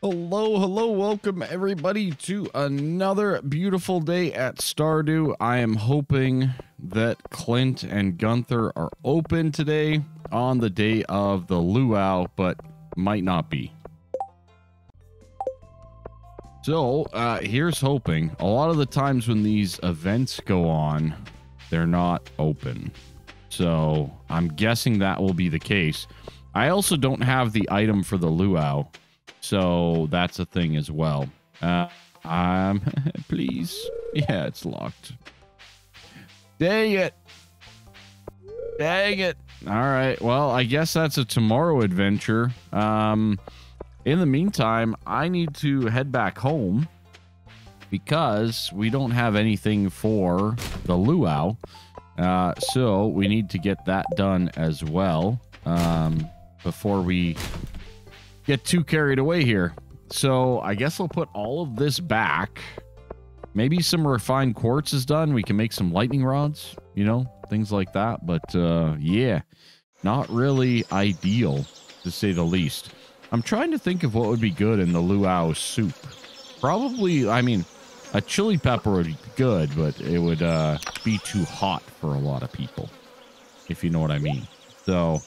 Hello, hello, welcome everybody to another beautiful day at Stardew. I am hoping that Clint and Gunther are open today on the day of the Luau, but might not be. So here's hoping. A lot of the times when these events go on, they're not open. So I'm guessing that will be the case. I also don't have the item for the Luau. So that's a thing as well. Please. Yeah, it's locked. Dang it. Dang it. All right. Well, I guess that's a tomorrow adventure. In the meantime, I need to head back home because we don't have anything for the Luau. So we need to get that done as well. Before we get too carried away here. So I guess I'll put all of this back. Maybe some refined quartz is done. We can make some lightning rods, you know, things like that. But yeah, not really ideal to say the least. I'm trying to think of what would be good in the Luau soup. Probably, I mean, a chili pepper would be good, but it would be too hot for a lot of people, if you know what I mean. So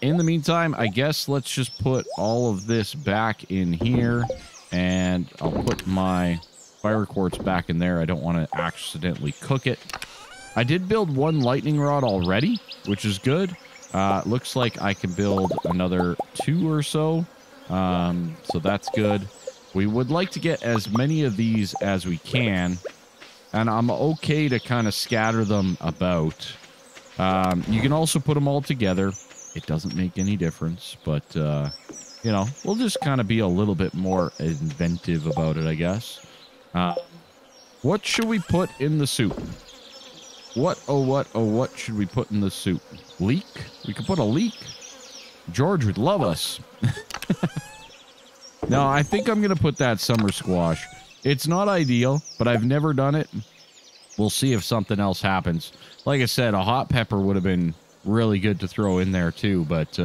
in the meantime, I guess let's just put all of this back in here, and I'll put my fire quartz back in there. I don't want to accidentally cook it. I did build one lightning rod already, which is good. Looks like I can build another two or so, so that's good. We would like to get as many of these as we can, and I'm okay to kind of scatter them about. You can also put them all together. It doesn't make any difference, but, you know, we'll just kind of be a little bit more inventive about it, I guess. What should we put in the soup? What, oh, what, oh, what should we put in the soup? Leek? We could put a leek. George would love us. No, I think I'm going to put that summer squash. It's not ideal, but I've never done it. We'll see if something else happens. Like I said, a hot pepper would have been really good to throw in there too, but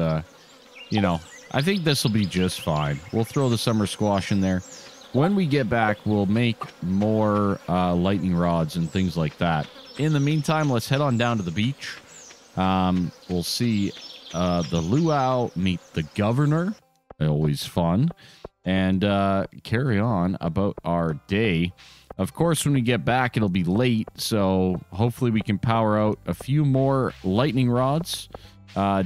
you know, I think this will be just fine. We'll throw the summer squash in there. When we get back, we'll make more lightning rods and things like that. In the meantime, let's head on down to the beach. We'll see the Luau, meet the governor, always fun, and carry on about our day. Of course, when we get back, it'll be late, so hopefully we can power out a few more lightning rods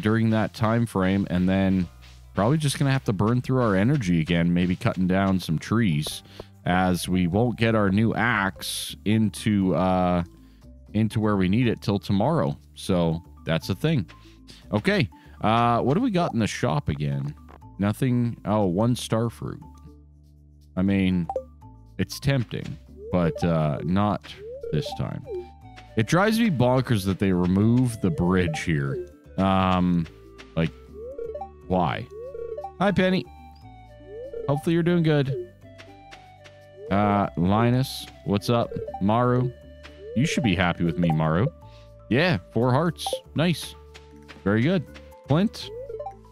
during that time frame, and then probably just going to have to burn through our energy again, maybe cutting down some trees, as we won't get our new axe into where we need it till tomorrow. So that's a thing. Okay, what do we got in the shop again? Nothing. Oh, one star fruit. I mean, it's tempting. But not this time. It drives me bonkers that they remove the bridge here. Like, why? Hi, Penny. Hopefully you're doing good. Linus, what's up? Maru, you should be happy with me, Maru. Yeah, 4 hearts. Nice. Very good. Clint,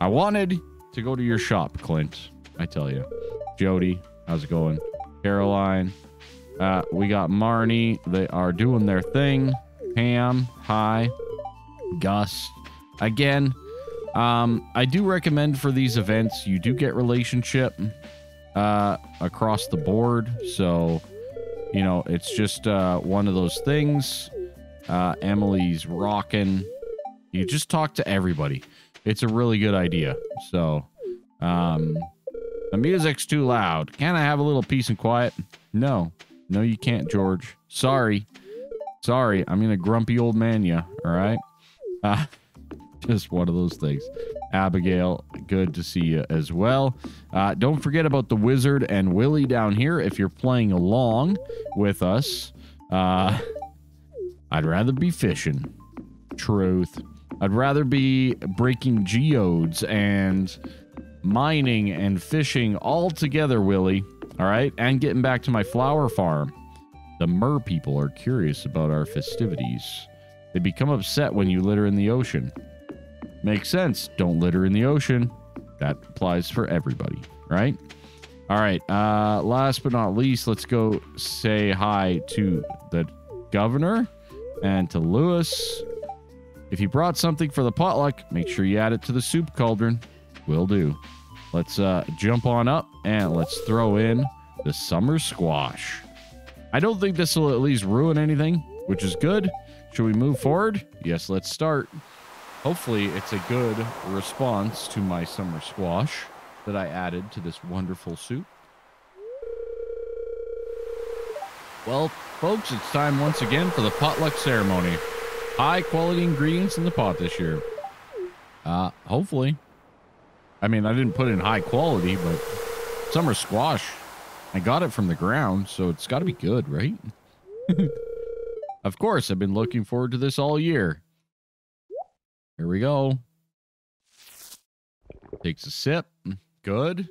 I wanted to go to your shop, Clint. I tell you. Jody, how's it going? Caroline. We got Marnie. They are doing their thing. Pam, hi. Gus, again. I do recommend for these events, you do get relationship across the board. So, you know, it's just one of those things. Emily's rocking. You just talk to everybody. It's a really good idea. So, the music's too loud. Can I have a little peace and quiet? No. No, you can't, George. Sorry. Sorry. I'm going to grumpy old man ya. All right? Just one of those things. Abigail, good to see you as well. Don't forget about the wizard and Willie down here if you're playing along with us. I'd rather be fishing. Truth. I'd rather be breaking geodes and mining and fishing all together, Willie. All right, and getting back to my flower farm. The mer people are curious about our festivities. They become upset when you litter in the ocean. Makes sense. Don't litter in the ocean. That applies for everybody, right? All right. Last but not least, let's go say hi to the governor and to Lewis. If you brought something for the potluck, make sure you add it to the soup cauldron. Will do. Let's jump on up and let's throw in the summer squash. I don't think this will at least ruin anything, which is good. Should we move forward? Yes, let's start. Hopefully it's a good response to my summer squash that I added to this wonderful soup. Well, folks, it's time once again for the potluck ceremony. High quality ingredients in the pot this year. Hopefully. I mean, I didn't put in high quality, but summer squash, I got it from the ground, so it's got to be good, right? Of course, I've been looking forward to this all year. Here we go. Takes a sip. Good.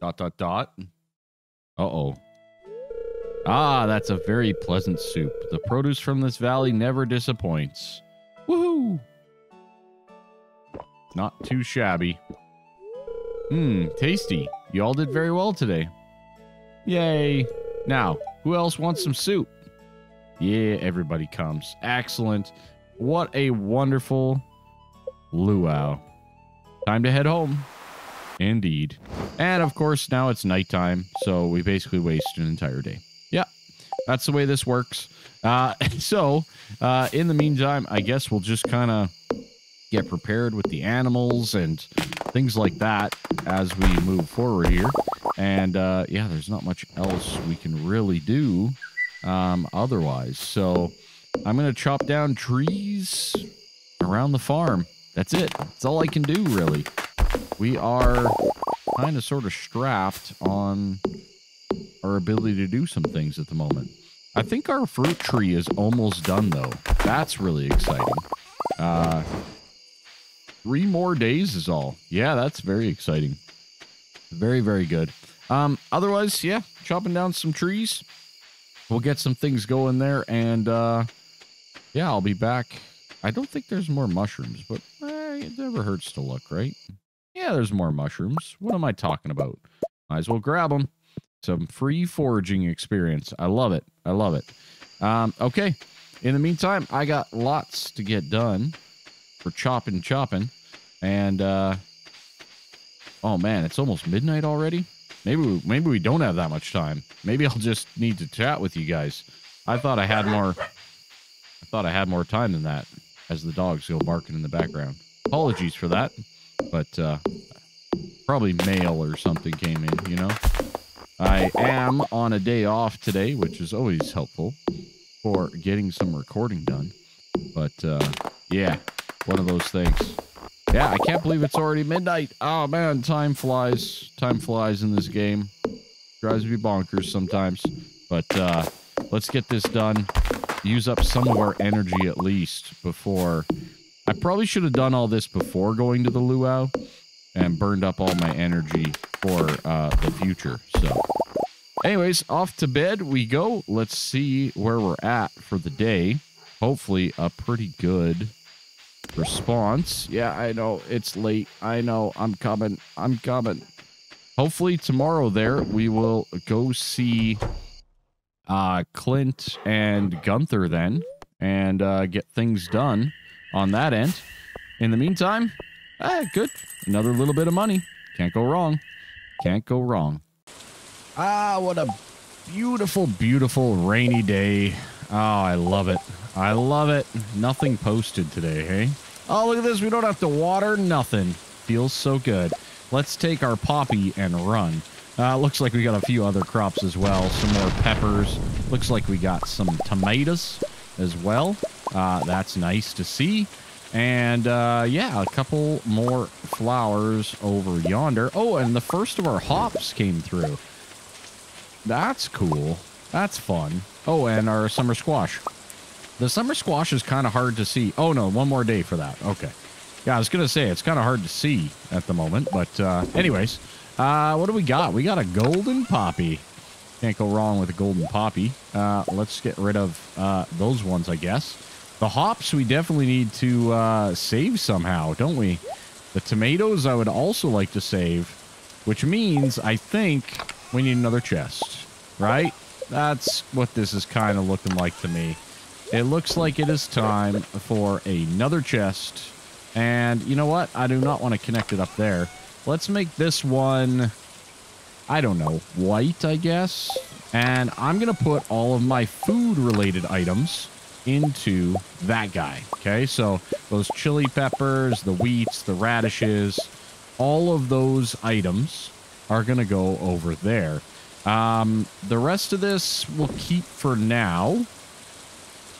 Dot, dot, dot. Uh-oh. Ah, that's a very pleasant soup. The produce from this valley never disappoints. Woohoo! Not too shabby. Mmm, tasty. You all did very well today. Yay. Now, who else wants some soup? Yeah, everybody comes. Excellent. What a wonderful luau. Time to head home. Indeed. And of course, now it's nighttime, so we basically waste an entire day. Yeah, that's the way this works. So in the meantime, I guess we'll just kind of get prepared with the animals and things like that as we move forward here. And yeah, there's not much else we can really do otherwise. So I'm going to chop down trees around the farm. That's it. That's all I can do, really. We are kind of sort of strapped on our ability to do some things at the moment. I think our fruit tree is almost done, though. That's really exciting. 3 more days is all. Yeah, that's very exciting. Very, very good. Otherwise, yeah, chopping down some trees. We'll get some things going there, and yeah, I'll be back. I don't think there's more mushrooms, but it never hurts to look, right? Yeah, there's more mushrooms. What am I talking about? Might as well grab them. Some free foraging experience. I love it. I love it. Okay. In the meantime, I got lots to get done for chopping. And, oh, man, it's almost midnight already. Maybe we don't have that much time. Maybe I'll just need to chat with you guys. I thought I had more time than that as the dogs go barking in the background. Apologies for that, but probably mail or something came in, you know. I am on a day off today, which is always helpful for getting some recording done. But yeah, one of those things. Yeah, I can't believe it's already midnight. Oh, man, time flies. Time flies in this game. Drives me bonkers sometimes. But let's get this done. Use up some of our energy at least before... I probably should have done all this before going to the luau and burned up all my energy for the future. So, anyways, off to bed we go. Let's see where we're at for the day. Hopefully a pretty good... response. Yeah, I know it's late. I know I'm coming. Hopefully tomorrow there we will go see Clint and Gunther then and get things done on that end. In the meantime, good. Another little bit of money. Can't go wrong. Can't go wrong. Ah, what a beautiful, beautiful rainy day. Oh, I love it. I love it. Nothing posted today, hey? Oh, look at this. We don't have to water nothing. Feels so good. Let's take our poppy and run. Looks like we got a few other crops as well. Some more peppers. Looks like we got some tomatoes as well. That's nice to see. And, yeah, a couple more flowers over yonder. Oh, and the first of our hops came through. That's cool. That's fun. Oh, and our summer squash. The summer squash is kind of hard to see. Oh, no, one more day for that. Okay. Yeah, I was going to say, it's kind of hard to see at the moment. But anyways, what do we got? We got a golden poppy. Can't go wrong with a golden poppy. Let's get rid of those ones, I guess. The hops we definitely need to save somehow, don't we? The tomatoes I would also like to save. which means I think we need another chest, right? That's what this is kind of looking like to me. It looks like it is time for another chest. And you know what? I do not want to connect it up there. Let's make this one, I don't know, white, I guess. And I'm going to put all of my food-related items into that guy. Okay, so those chili peppers, the wheats, the radishes, all of those items are going to go over there. The rest of this we'll keep for now.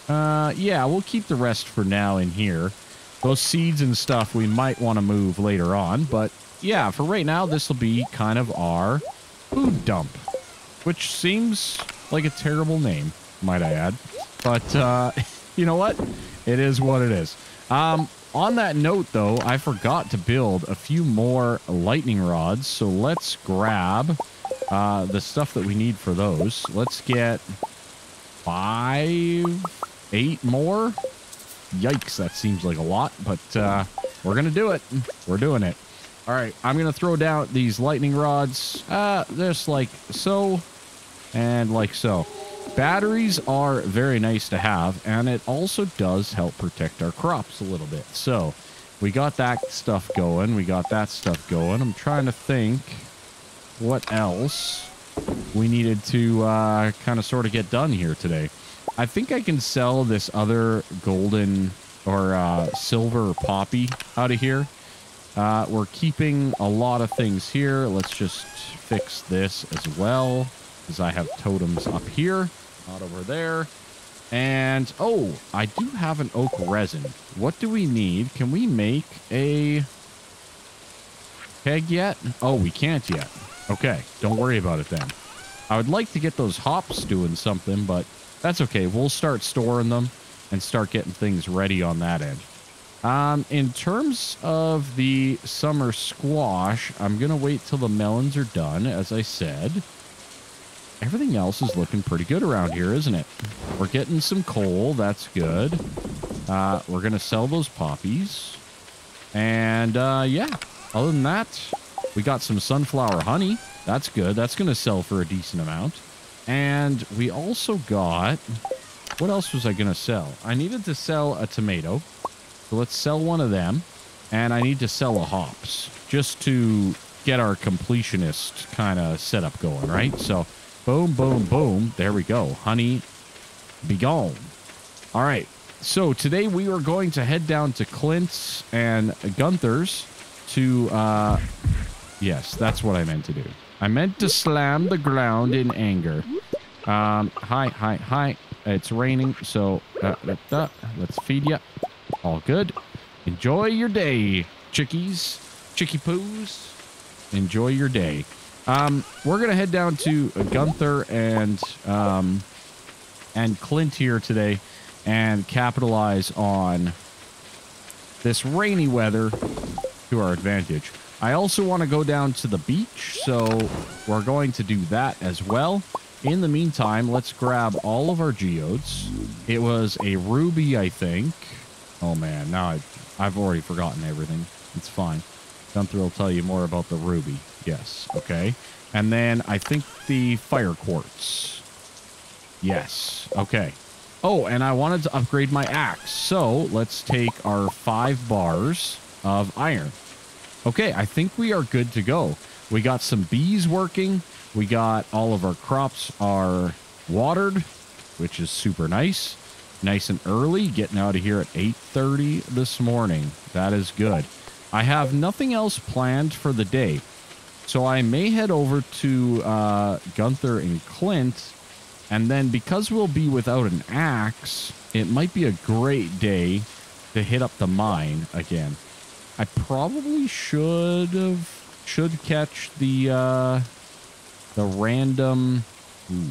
Yeah, we'll keep the rest for now in here. Those seeds and stuff we might want to move later on, but yeah, for right now, this will be kind of our food dump, which seems like a terrible name, might I add, but you know what? It is what it is. On that note, though, I forgot to build a few more lightning rods, so let's grab the stuff that we need for those. Let's get 5, 8 more. Yikes, that seems like a lot, but we're gonna do it. We're doing it. All right, I'm gonna throw down these lightning rods just like so and like so. Batteries are very nice to have, and it also does help protect our crops a little bit. So we got that stuff going, we got that stuff going. I'm trying to think what else we needed to kind of sort of get done here today. I think I can sell this other golden or silver poppy out of here. We're keeping a lot of things here. Let's just fix this as well, because I have totems up here, not over there. And, oh, I do have an oak resin. What do we need? Can we make a keg yet? Oh, we can't yet. Okay, don't worry about it then. I would like to get those hops doing something, but that's okay. We'll start storing them and start getting things ready on that end. In terms of the summer squash, I'm going to wait till the melons are done, as I said. Everything else is looking pretty good around here, isn't it? We're getting some coal. That's good. We're going to sell those poppies. And, yeah, other than that, we got some sunflower honey. That's good. That's going to sell for a decent amount. And we also got... What else was I going to sell? I needed to sell a tomato. So let's sell one of them. And I need to sell a hops just to get our completionist kind of setup going, right? So boom, boom, boom. There we go. Honey, be gone. All right. So today we are going to head down to Clint's and Gunther's to... yes, that's what I meant to do. I meant to slam the ground in anger. Hi. It's raining, so let's feed you. All good. Enjoy your day, chickies, chicky poos. Enjoy your day. We're gonna head down to Gunther and Clint here today, and capitalize on this rainy weather to our advantage. I also want to go down to the beach, so we're going to do that as well. In the meantime, let's grab all of our geodes. It was a ruby, I think. Oh, man, now I've already forgotten everything. It's fine. Gunther will tell you more about the ruby. Yes, okay. And then I think the fire quartz. Yes, okay. Oh, and I wanted to upgrade my axe, so let's take our 5 bars of iron. Okay, I think we are good to go. We got some bees working. We got all of our crops are watered, which is super nice. Nice and early, getting out of here at 8:30 this morning. That is good. I have nothing else planned for the day, so I may head over to Gunther and Clint, and then because we'll be without an axe, it might be a great day to hit up the mine again. I probably should catch the random. Ooh,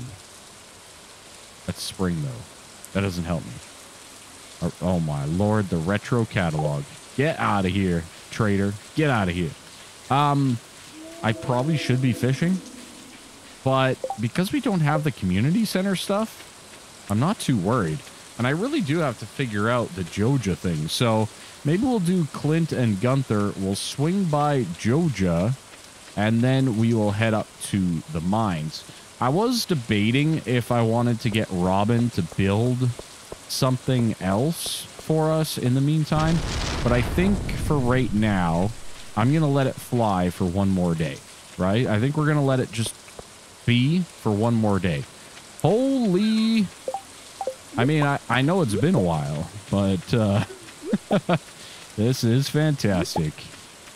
that's spring though. That doesn't help me. Oh my lord, the retro catalog. Get out of here, trader. Get out of here. I probably should be fishing, but because we don't have the community center stuff, I'm not too worried. And I really do have to figure out the Joja thing, so maybe we'll do Clint and Gunther. We'll swing by Joja and then we will head up to the mines. I was debating if I wanted to get Robin to build something else for us in the meantime, but I think for right now, I'm going to let it fly for one more day, right? I think we're going to let it just be for one more day. Holy... I mean, I know it's been a while, but this is fantastic.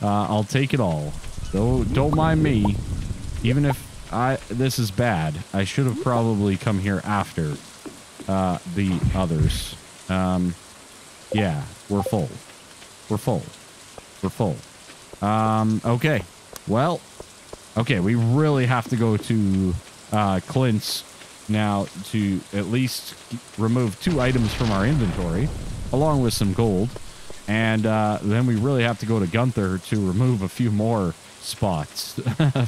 I'll take it all. Don't mind me. Even if this is bad, I should have probably come here after the others. Yeah, we're full. We're full. We're full. Okay. Well, okay, we really have to go to Clint's now to at least remove 2 items from our inventory, along with some gold. And then we really have to go to Gunther to remove a few more spots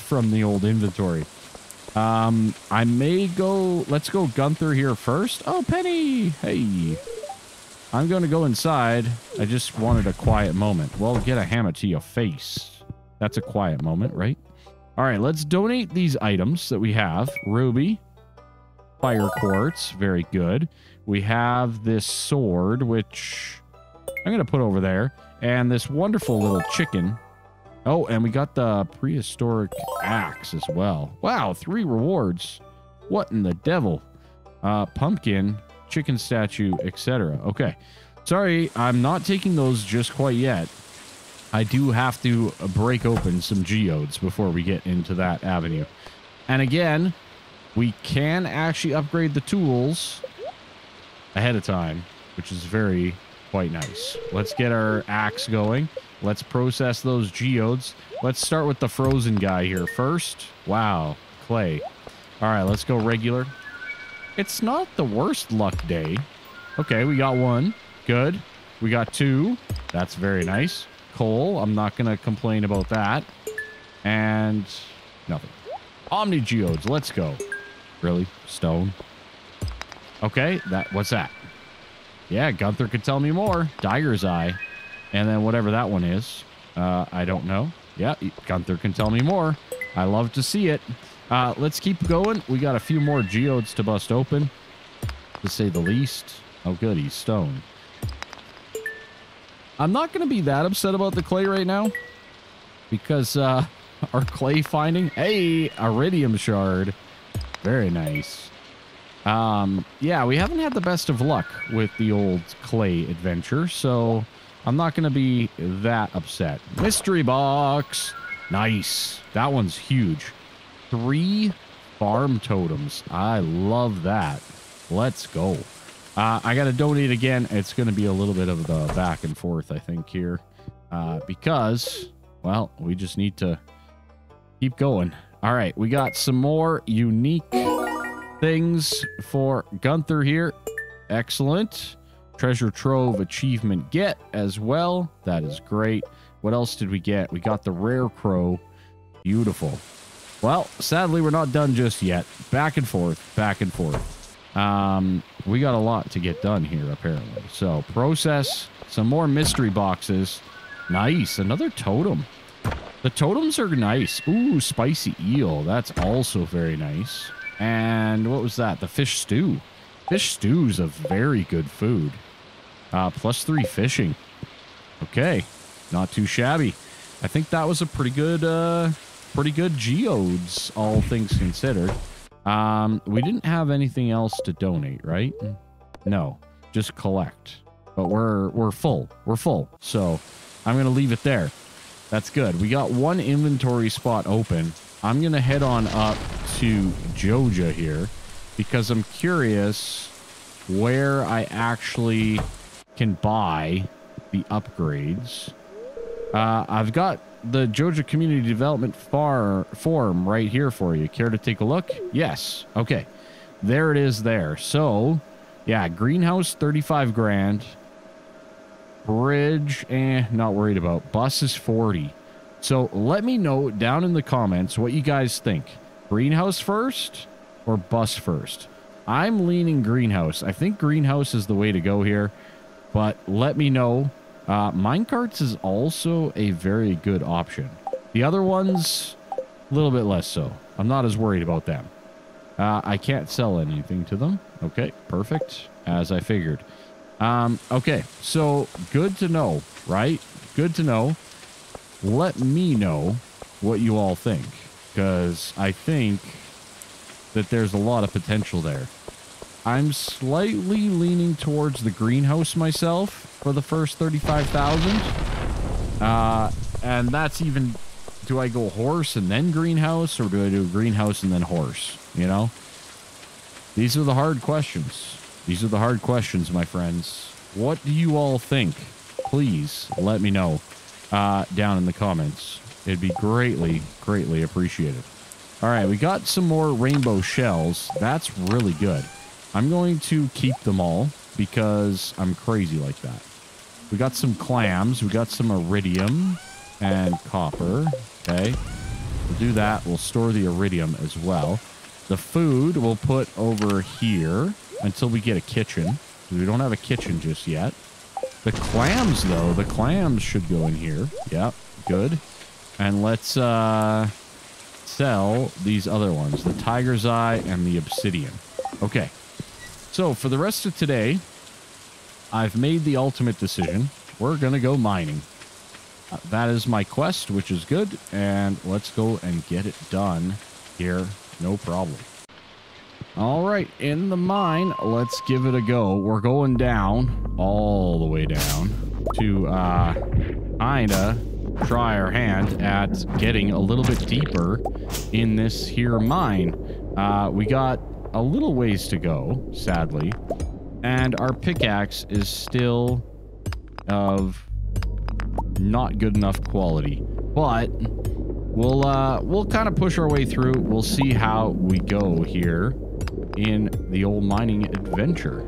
from the old inventory. I may go... Let's go Gunther here first. Oh, Penny! Hey! I'm going to go inside. I just wanted a quiet moment. Well, get a hammer to your face. That's a quiet moment, right? All right, let's donate these items that we have. Ruby. Fire quartz. Very good. We have this sword, which I'm going to put over there. And this wonderful little chicken. Oh, and we got the prehistoric axe as well. Wow, 3 rewards. What in the devil? Pumpkin. Chicken statue, etc. Okay. Sorry, I'm not taking those just quite yet. I do have to break open some geodes before we get into that avenue. And again, we can actually upgrade the tools ahead of time, which is very quite nice. Let's get our axe going. Let's process those geodes. Let's start with the frozen guy here first. Wow, clay. All right, let's go regular. It's not the worst luck day. Okay, we got 1. Good. We got 2. That's very nice. Coal. I'm not going to complain about that. And nothing. Omni geodes. Let's go. Really? Stone. Okay. What's that? Yeah, Gunther could tell me more. Tiger's Eye. And then whatever that one is. I don't know. Yeah, Gunther can tell me more. I love to see it. Let's keep going. We got a few more geodes to bust open, to say the least. Oh, goody, stone. I'm not going to be that upset about the clay right now, because our clay finding... Hey, iridium shard. Very nice. Yeah, we haven't had the best of luck with the old clay adventure, so I'm not going to be that upset. Mystery box. Nice. That one's huge. 3 farm totems. I love that. Let's go. I got to donate again. It's going to be a little bit of the back and forth, I think, here. Because, well, we just need to keep going. All right. We got some more unique things for Gunther here. Excellent. Treasure Trove achievement get as well. That is great. What else did we get? We got the Rare Crow. Beautiful. Well, sadly, we're not done just yet. Back and forth, back and forth. We got a lot to get done here, apparently. So, process some more mystery boxes. Nice. Another totem. The totems are nice. Ooh, spicy eel. That's also very nice. And what was that? The fish stew. Fish stew's a very good food. +3 fishing. Okay. Not too shabby. I think that was a pretty good... pretty good geodes, all things considered. We didn't have anything else to donate, right? No, just collect. But we're full. We're full. So I'm going to leave it there. That's good. We got 1 inventory spot open. I'm going to head on up to Joja here because I'm curious where I actually can buy the upgrades. I've got the Joja Community Development Farm right here for you. Care to take a look? Yes. Okay. There it is there. So, yeah, greenhouse, 35 grand. Bridge, not worried about. Bus is 40. So let me know down in the comments what you guys think. Greenhouse first or bus first? I'm leaning greenhouse. I think greenhouse is the way to go here, but let me know. Minecarts is also a very good option. The other ones, A little bit less so. I'm not as worried about them. I can't sell anything to them. Okay, perfect. As I figured. Okay, so good to know, right? Good to know. Let me know what you all think, because I think that there's a lot of potential there. I'm slightly leaning towards the greenhouse myself for the first 35,000. And that's even, do I go horse and then greenhouse, or do I do greenhouse and then horse? You know, these are the hard questions. These are the hard questions, my friends. What do you all think? Please let me know down in the comments. It'd be greatly, greatly appreciated. All right, we got some more rainbow shells. That's really good. I'm going to keep them all because I'm crazy like that. We got some clams. We got some iridium and copper. Okay, we'll do that. We'll store the iridium as well. The food we'll put over here until we get a kitchen. We don't have a kitchen just yet. The clams, though, the clams should go in here. Yep, good. And let's sell these other ones, the tiger's eye and the obsidian. Okay, so for the rest of today, I've made the ultimate decision. We're going to go mining. That is my quest, which is good. And let's go and get it done here. No problem. All right, in the mine, let's give it a go. We're going down, all the way down, to kinda try our hand at getting a little bit deeper in this here mine. We got a little ways to go, sadly, and our pickaxe is still of not good enough quality, but we'll kind of push our way through. We'll see how we go here in the old mining adventure.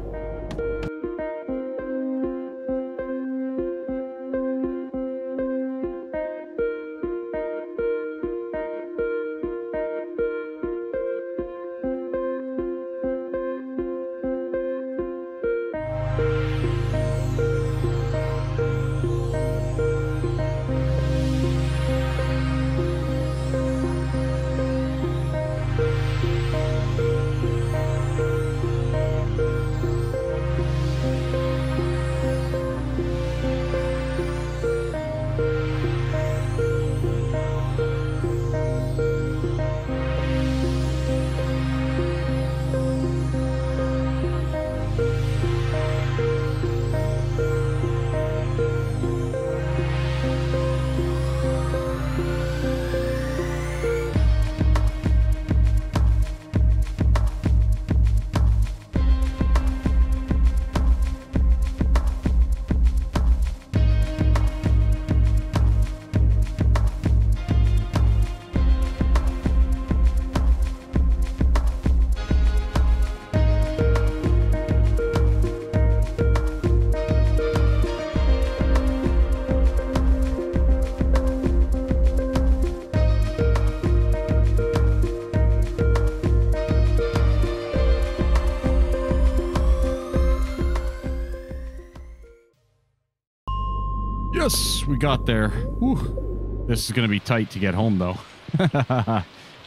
We got there. Whew. This is going to be tight to get home, though.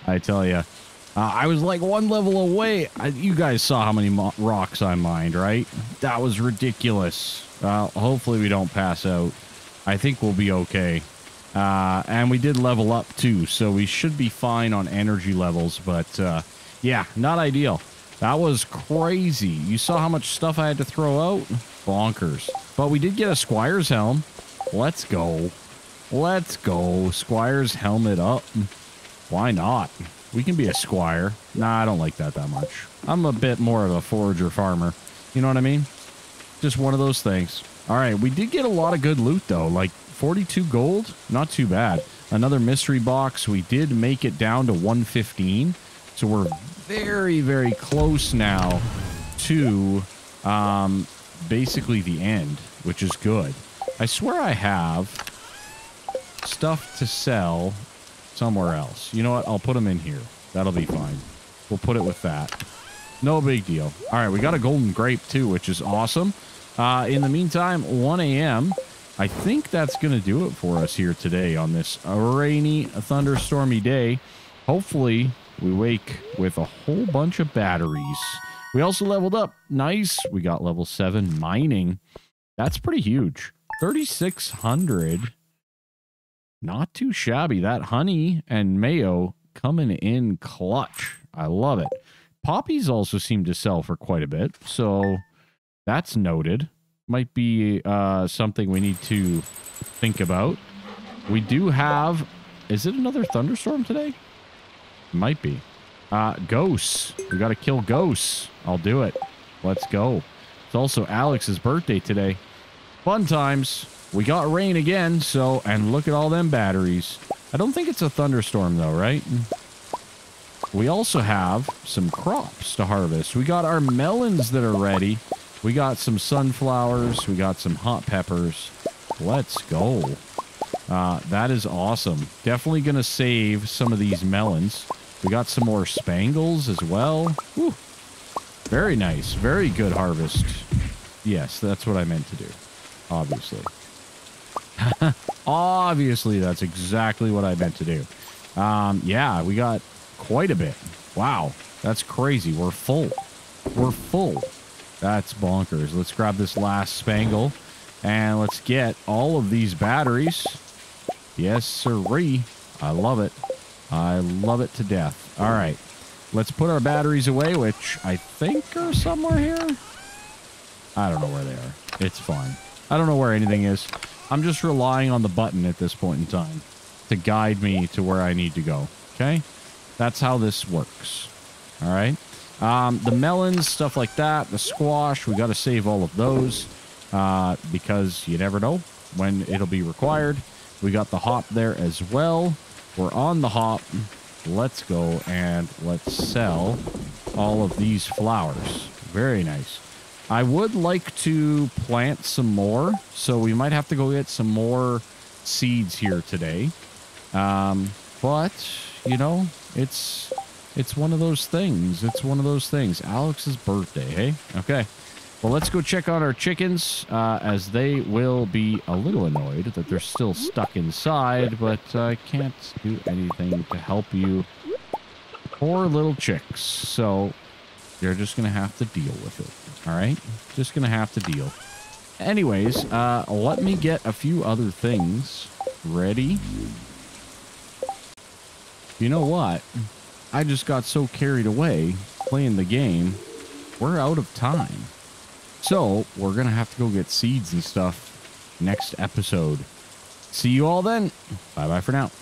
I tell you. I was like one level away. You guys saw how many rocks I mined, right? That was ridiculous. Hopefully we don't pass out. I think we'll be okay. And we did level up, too, so we should be fine on energy levels. But, yeah, not ideal. That was crazy. You saw how much stuff I had to throw out? Bonkers. But we did get a Squire's Helm. Let's go. Let's go. Squire's helmet up. Why not? We can be a squire. Nah, I don't like that much. I'm a bit more of a forager farmer. You know what I mean? Just one of those things. All right, we did get a lot of good loot, though. Like, 42 gold? Not too bad. Another mystery box. We did make it down to 115. So we're very, very close now to basically the end, which is good. I swear I have stuff to sell somewhere else. You know what? I'll put them in here. That'll be fine. We'll put it with that. No big deal. All right, we got a golden grape too, which is awesome. In the meantime, 1 a.m. I think that's going to do it for us here today on this rainy, thunderstormy day. Hopefully, we wake with a whole bunch of batteries. We also leveled up. Nice. We got level 7 mining. That's pretty huge. 3,600. Not too shabby. That honey and mayo coming in clutch. I love it. Poppies also seem to sell for quite a bit. So that's noted. Might be something we need to think about. We do have... Is it another thunderstorm today? Might be. Ghosts. We got to kill ghosts. I'll do it. Let's go. It's also Alex's birthday today. Fun times. We got rain again, so... And look at all them batteries. I don't think it's a thunderstorm, though, right? We also have some crops to harvest. We got our melons that are ready. We got some sunflowers. We got some hot peppers. Let's go. That is awesome. Definitely going to save some of these melons. We got some more spangles as well. Woo. Very nice. Very good harvest. Yes, that's what I meant to do. Obviously. Obviously, that's exactly what I meant to do. Yeah, we got quite a bit. Wow. That's crazy. We're full. We're full. That's bonkers. Let's grab this last spangle. And let's get all of these batteries. Yes, sirree. I love it. I love it to death. All right. Let's put our batteries away, which I think are somewhere here. I don't know where they are. It's fine. I don't know where anything is. I'm just relying on the button at this point in time to guide me to where I need to go. Okay? That's how this works. All right? The melons, stuff like that, the squash, we got to save all of those. Because you never know when it'll be required. We got the hop there as well. We're on the hop. Let's go and let's sell all of these flowers. Very nice. I would like to plant some more, so we might have to go get some more seeds here today. But, you know, it's one of those things. It's one of those things. Alex's birthday, hey? Okay. Well, let's go check on our chickens, as they will be a little annoyed that they're still stuck inside, but I can't do anything to help you. Poor little chicks. So you're just going to have to deal with it. All right? Just going to have to deal. Anyways, let me get a few other things ready. You know what? I just got so carried away playing the game. We're out of time. So, we're going to have to go get seeds and stuff next episode. See you all then. Bye-bye for now.